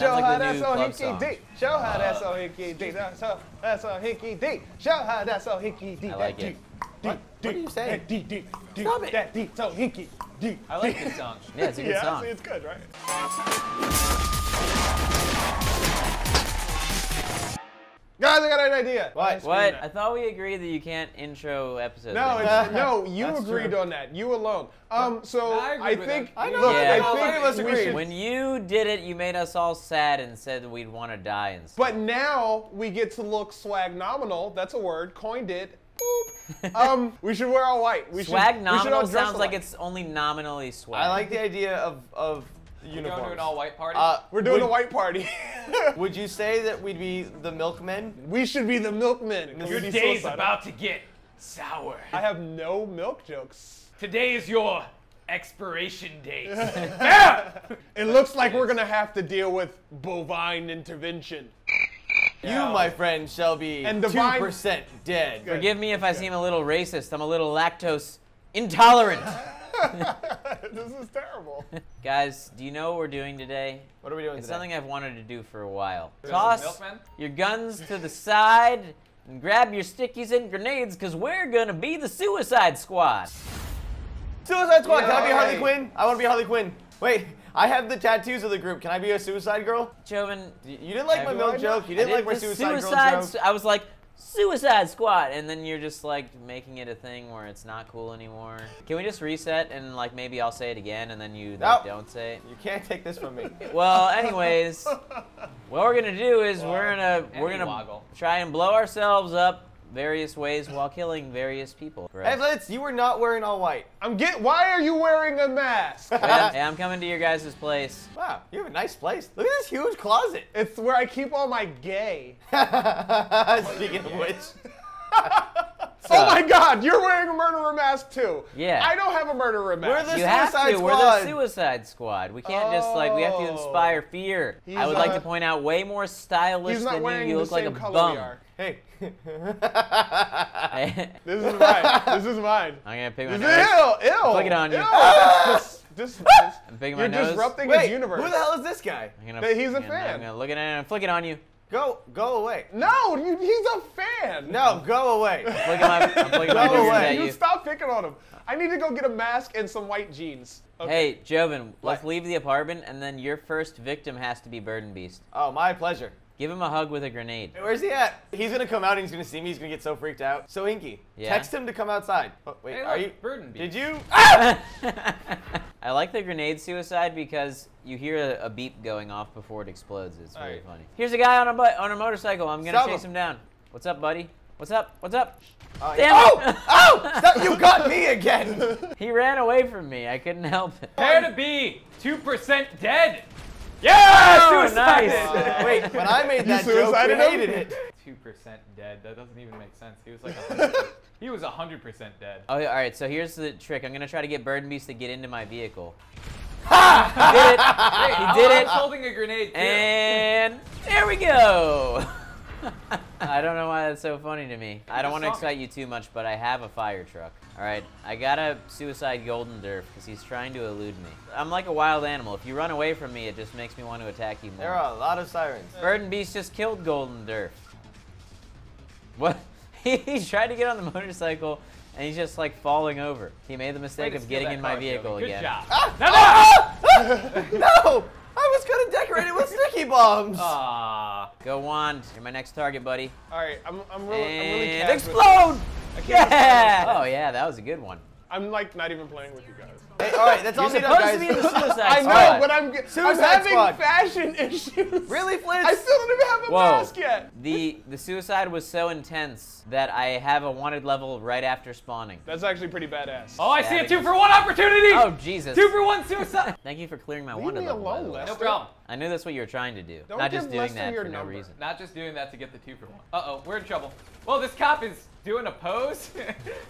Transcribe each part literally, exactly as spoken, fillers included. Show like how that's Sohinki D. Show uh, how that's Sohinki D. That's how that's Sohinki D. Show how that's Sohinki D. I like it. D, what? D, what are you saying? D, D, D, Stop it. That D, Sohinki D. I like this song. Yeah, it's a good yeah, song. Yeah, it's good, right? Guys, I got an idea. What? What? I thought we agreed that you can't intro episodes. No, it's, no, you That's agreed true. on that. You alone. Um, so no, I, I think. I know. Look, yeah. I know. I think I think we should. When you did it, you made us all sad and said that we'd want to die and stuff. But now we get to look swag nominal. That's a word. Coined it. um, we should wear all white. We swag should, nominal we should sounds alike. like it's only nominally swag. I like the idea of of. We're going to an all-white party? Uh, We're doing would, a white party. Would you say that we'd be the milkmen? We should be the milkmen. Your day's suicidal. about to get sour. I have no milk jokes. Today is your expiration date. It looks like we're going to have to deal with bovine intervention. You, no. my friend, shall be and divine... two percent dead. Good. Forgive me if I Good. seem a little racist. I'm a little lactose intolerant. This is terrible. Guys, do you know what we're doing today? What are we doing it's today? It's something I've wanted to do for a while. Toss your guns to the side and grab your stickies and grenades because we're going to be the Suicide Squad. Suicide Squad, yeah, can I be Harley right. Quinn? I want to be Harley Quinn. Wait, I have the tattoos of the group. Can I be a suicide girl? Joven. You didn't like my milk joke. You didn't did like my suicide, suicide girl joke. I was like, Suicide Squad, and then you're just like making it a thing where it's not cool anymore. Can we just reset and like maybe I'll say it again and then you like, oh, don't say it? You can't take this from me. Well, anyways, what we're gonna do is well, we're gonna we're gonna woggle. try and blow ourselves up various ways while killing various people. Right. Hey Flitz, you were not wearing all white. I'm get. Why are you wearing a mask? Wait, I'm, hey, I'm coming to your guys' place. Wow, you have a nice place. Look at this huge closet. It's where I keep all my gay. Speaking of which. So, oh my God, you're wearing a murderer mask too. Yeah. I don't have a murderer mask. We're the you Suicide Squad. We're the Suicide Squad. We can't oh. just like, we have to inspire fear. He's I would uh, like to point out way more stylish than you. You look like a bum. Hey. This is mine. This is mine. I'm going to pick my this nose. Ew, ew. Click it on you. This, this, this, I'm picking my you're nose. You're disrupting Wait, his universe. Who the hell is this guy? I'm gonna, He's a fan. I'm going to look at it and flick it on you. Go, go away. No, you, he's a fan. No, go away. I'm flicking my, I'm flicking my go away. You, you stop picking on him. I need to go get a mask and some white jeans. Okay. Hey, Joven, what? let's leave the apartment, and then your first victim has to be Burden Beast. Oh, my pleasure. Give him a hug with a grenade. Where's he at? He's gonna come out and he's gonna see me. He's gonna get so freaked out. Sohinki, yeah. text him to come outside. Oh, wait, hey, are you? Burden Beast. Did you? Ah! I like the grenade suicide because you hear a, a beep going off before it explodes. It's really right. funny. Here's a guy on a on a motorcycle. I'm gonna stop chase him. him down. What's up, buddy? What's up? What's up? Uh, Damn yeah. it. Oh! Oh! Stop. You got me again. He ran away from me. I couldn't help it. Prepare to be two percent dead. Yeah, oh, suicide. Nice. Wait, when I made that joke, I hated it. Two percent dead. That doesn't even make sense. He was like, one hundred percent. He was a hundred percent dead. Oh, all right. So here's the trick. I'm gonna try to get Burden Beast to get into my vehicle. Ha! He did it. He did it. I'm holding a grenade. Too. And there we go. I don't know why that's so funny to me. I don't want to excite you too much, but I have a fire truck. All right, I gotta suicide Golden Derf because he's trying to elude me. I'm like a wild animal. If you run away from me, it just makes me want to attack you more. There are a lot of sirens. Burden Beast just killed Golden Derf. What? He tried to get on the motorcycle, and he's just like falling over. He made the mistake of getting in my vehicle again. Good job. Ah! No! No! Ah! No! I was gonna decorate it with sticky bombs. Ah, go wand. You're my next target, buddy. All right, I'm, I'm really, and I'm really casual. Explode! I can't yeah! Explode. Oh yeah, that was a good one. I'm like not even playing with you guys. Hey, all right, that's You're all need guys. You're supposed to be in the Suicide Squad. I know, but I'm, I'm having squad. fashion issues. Really, Flitz? I still don't even have a Whoa. mask yet. The the suicide was so intense that I have a wanted level right after spawning. That's actually pretty badass. Oh, I yeah, see a two for one opportunity. Oh Jesus! Two for one suicide. Thank you for clearing my Leave wanted me level. Alone, no problem. I knew that's what you were trying to do. Don't Not just doing that for number. no reason. Not just doing that to get the two for one. Uh oh, we're in trouble. Well, this cop is doing a pose.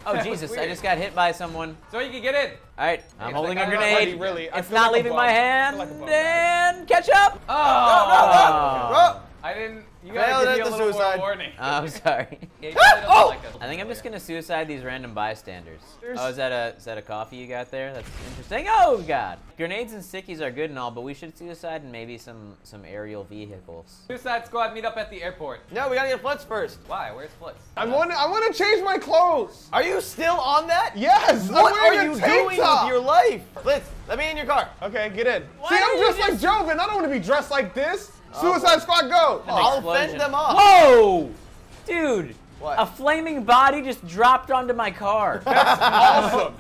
Oh Jesus! I just got hit by someone. So you can get in. All right, I'm holding a grenade. Not really, it's not like leaving my hand. Like and catch up. Oh, oh. No, no, no. I didn't. You gotta give me a little more warning. Oh, I'm sorry. Yeah, oh, like a I think I'm just gonna suicide these random bystanders. Oh, is that a is that a coffee you got there? That's interesting. Oh god! Grenades and sickies are good and all, but we should suicide and maybe some some aerial vehicles. Suicide Squad, meet up at the airport. No, we gotta get Flitz first. Why? Where's Flitz? I want I want to change my clothes. Are you still on that? Yes. What are you doing with your life? Flitz, let me in your car. Okay, get in. See, I'm dressed like Joven. I don't want to be dressed like this. Suicide Squad, go! I'll fend them off. Whoa, dude. What? A flaming body just dropped onto my car. That's awesome.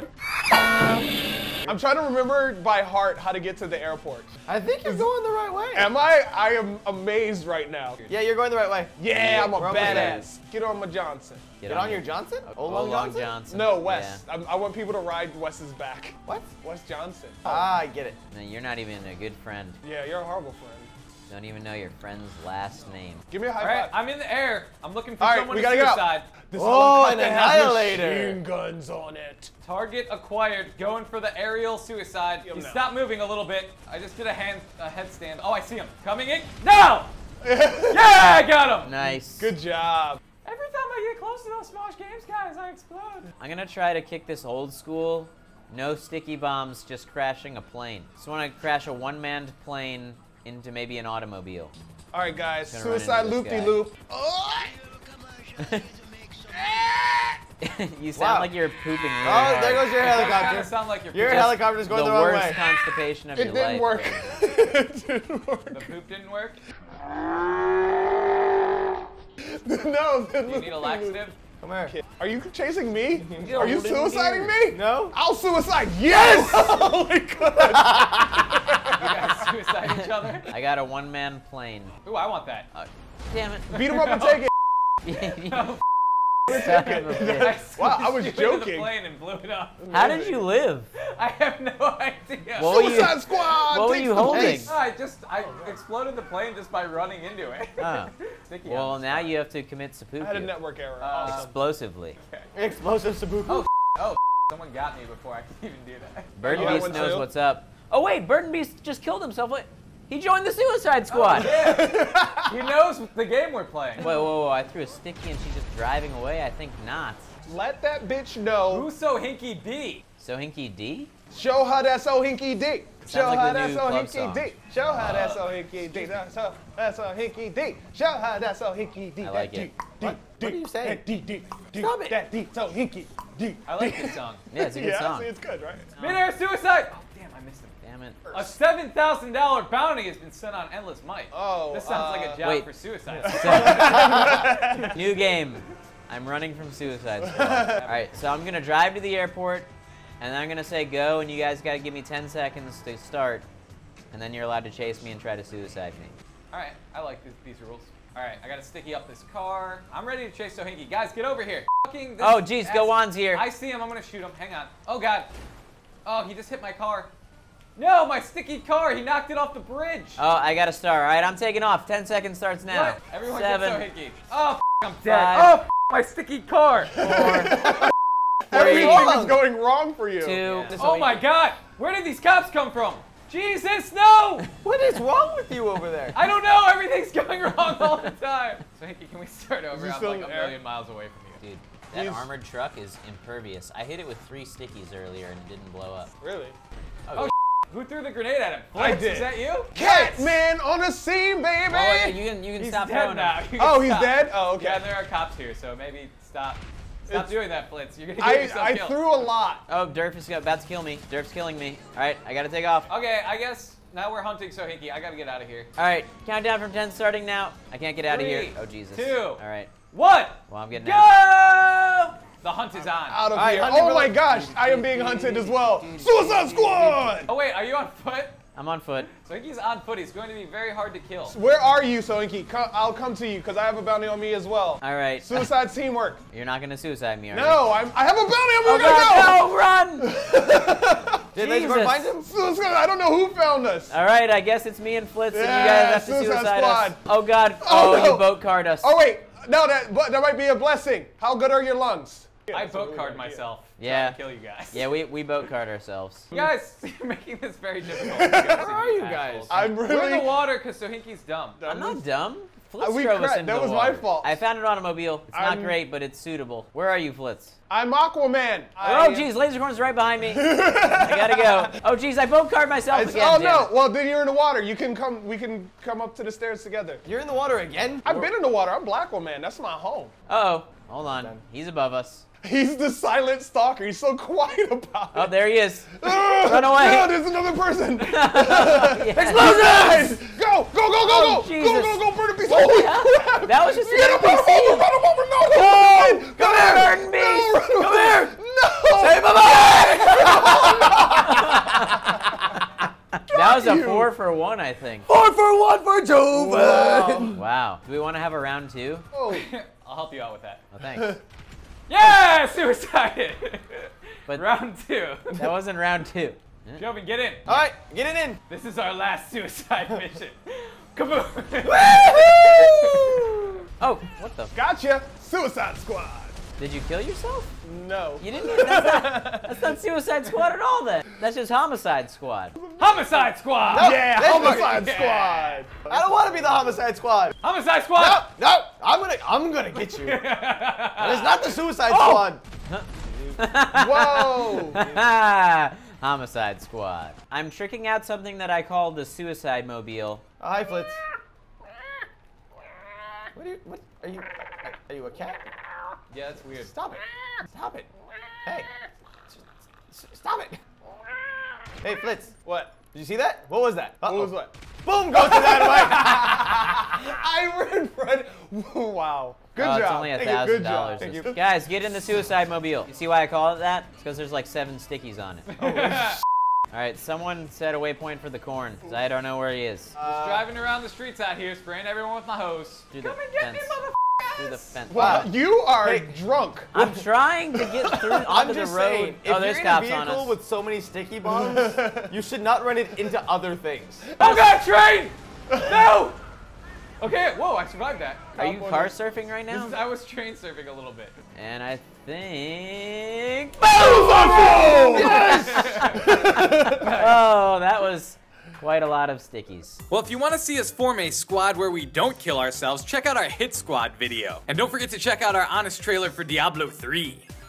I'm trying to remember by heart how to get to the airport. I think you're going the right way. Am I? I am amazed right now. Yeah, you're going the right way. Yeah, yeah I'm a badass. Get on my Johnson. Get, get on, on your Johnson? Olong Johnson? Johnson? No, Wes. Yeah. I, I want people to ride Wes's back. What? Wes Johnson. Oh. Ah, I get it. No, you're not even a good friend. Yeah, you're a horrible friend. Don't even know your friend's last name. Give me a high five. All right, I'm in the air. I'm looking for someone to suicide. Oh, an annihilator. Machine guns on it. Target acquired. Going for the aerial suicide. He stopped moving a little bit. I just did a hand, a headstand. Oh, I see him. Coming in. No! Yeah, I got him. Nice. Good job. Every time I get close to those Smosh Games guys, I explode. I'm going to try to kick this old school. No sticky bombs, just crashing a plane. Just want to crash a one-manned plane into maybe an automobile. All right, guys. Suicide loop-de-loop. Oh! You sound wow. like you're pooping. Really oh, hard. There goes your helicopter. You sound like you're your helicopter's going the, the wrong way. The worst constipation of it your didn't life. Work. It didn't work. The poop didn't work? No. Do you need a laxative? Come here. Are you chasing me? You Are you suiciding me? No. I'll suicide. Yes! Oh, my God. You guys suicide each other? I got a one-man plane. Ooh, I want that. Uh, damn it. Beat him up and take it. No, I wow, I was joking. The plane and blew it up. How did you live? I have no idea. What Suicide you, Squad! What were you holding? No, I just I exploded the plane just by running into it. Huh. Well, now you have to commit seppuku. I had a network error. Uh, Explosively. Okay. Explosive seppuku. Oh, oh, someone got me before I could even do that. Burden Beast oh, knows too? What's up. Oh wait, Burden Beast just killed himself. Wait, he joined the Suicide Squad. Oh, yeah. He knows the game we're playing. Whoa, whoa, whoa, I threw a sticky and she's just driving away? I think not. Let that bitch know. Who's Sohinki D? Sohinki D? Show her that Sohinki D. Show her that Sohinki D. Show her that Sohinki D. Show her Sohinki D. Show her that Sohinki D. I like it. What are you saying? Stop it. That D, Sohinki D. I like this song. Yeah, it's a good song. Yeah, it's good, right? Mid-air suicide. Oh, damn, I missed it. A seven thousand dollar bounty has been sent on Endless Mike. Oh, this sounds uh, like a job wait. for Suicide. New game. I'm running from Suicide Squad. All right, so I'm going to drive to the airport, and then I'm going to say go, and you guys got to give me ten seconds to start, and then you're allowed to chase me and try to suicide me. All right, I like this, these rules. All right, I got to sticky up this car. I'm ready to chase Sohinki. Guys, get over here. This oh, geez, ass. Gowon's here. I see him. I'm going to shoot him. Hang on. Oh, God. Oh, he just hit my car. No, my sticky car. He knocked it off the bridge. Oh, I got a star. All right, I'm taking off. Ten seconds starts now. What? Everyone gets Sohinki. Oh, f I'm dead. Five, oh, f my sticky car. Four, three, everything is going wrong for you. Two. Yeah. Oh my God. Where did these cops come from? Jesus, no! What is wrong with you over there? I don't know. Everything's going wrong all the time. Sohinki, can we start over? I'm like a air? million miles away from you. Dude. That He's... armored truck is impervious. I hit it with three stickies earlier and it didn't blow up. Really? Oh, oh who threw the grenade at him? I did. Is that you? Catman on the scene, baby! Oh, yeah, you can, you can he's stop dead now. Can oh, stop. He's dead? Oh, okay. Yeah, and there are cops here, so maybe stop. Stop it's, doing that, Flitz. You're gonna get I, yourself I killed. I threw a lot. Oh, Derf is about to kill me. Derf's killing me. All right, I gotta take off. Okay, I guess now we're hunting Sohinki. I gotta get out of here. All right, countdown from ten starting now. I can't get out Three, of here. Oh, Jesus. Two. All right. One. Well, I'm getting go! Out. Go! The hunt is on. Out of right, here. Oh my gosh, I am being hunted as well. Suicide Squad! Oh wait, are you on foot? I'm on foot. Sohinki's on foot. He's going to be very hard to kill. Where are you, Sohinki? I'll come to you because I have a bounty on me as well. All right. Suicide teamwork. You're not going to suicide me, are you? No, I'm, I have a bounty on me. We're going to go. No, run! Did Jesus. Anyone find him? I don't know who found us. All right, I guess it's me and Flitz yeah, and you guys have to suicide, suicide squad. Us. Oh God. Oh, oh no. You boat card us. Oh wait, no, that, that might be a blessing. How good are your lungs? I boat card myself. Yeah. Trying to kill you guys. Yeah, we we boat card ourselves. You guys, you're making this very difficult. Where are you guys? I'm really. We're in the water because Sohinki's dumb. I'm not dumb. Flitz we drove us into That was water. my fault. I found an automobile. It's I'm, not great, but it's suitable. Where are you, Flitz? I'm Aquaman. I oh, geez, Laser Corn's right behind me. I gotta go. Oh, geez, I boat card myself it's, again. Oh, no. It. Well, then you're in the water. You can come. We can come up to the stairs together. You're in the water again? I've We're, been in the water. I'm Black Woman. That's my home. Uh-oh. Hold on. Ben. He's above us. He's the silent stalker. He's so quiet about it. Oh, there he is. Run away. No, there's another person. Explosions! Go, go, go, go, oh, go. Jesus. Go, go, go, Burden Beast. Holy crap. That was just an N P C. Get him, run him over, run him over. No, no, no. Come here, Burden Beast. No, come here. No. Save him alive. That was a four for one, I think. Four for one for Joven. Wow. wow. Do we want to have a round two? Oh. I'll help you out with that. Oh, thanks. Yeah, suicide. But round two. That wasn't round two. Joven, get in. All right, get it in. This is our last suicide mission. Kaboom! Woohoo! Oh, what the? Gotcha! Suicide Squad. Did you kill yourself? No. You didn't. That's not, that's not Suicide Squad at all. Then that's just Homicide Squad. Homicide Squad. Nope. Yeah, Homicide yeah. Squad. I don't want to be the Homicide Squad. Homicide Squad. No, no. I'm gonna, I'm gonna get you. That is not the Suicide oh. Squad. Whoa. Homicide Squad. I'm tricking out something that I call the Suicide Mobile. Oh, hi, Flitz. What are you? What are you? Are you a cat? Yeah, that's weird. Stop it. Stop it. Hey. Stop it. Hey, Flitz. What? Did you see that? What was that? Uh-oh. What was what? Boom goes to that way. I ran front. Wow. Good oh, job. It's only a thousand dollars. Guys, get in the Suicide Mobile. You see why I call it that? It's because there's like seven stickies on it. Oh, all right, someone set a waypoint for the corn, because I don't know where he is. Uh, Just driving around the streets out here, spraying everyone with my hose. Come and get me, motherfucker. Through the fence. Wow, wow. You are hey, drunk. I'm trying to get through onto the road. Saying, if oh, there's you're in cops a vehicle on us. With so many sticky bombs, you should not run it into other things. Oh God, train! No! Okay, whoa, I survived that. Are California. You car surfing right now? Is, I was train surfing a little bit. And I think... Boom! Oh, yes! Oh, that was... quite a lot of stickies. Well, if you want to see us form a squad where we don't kill ourselves, check out our Hit Squad video. And don't forget to check out our Honest trailer for Diablo three.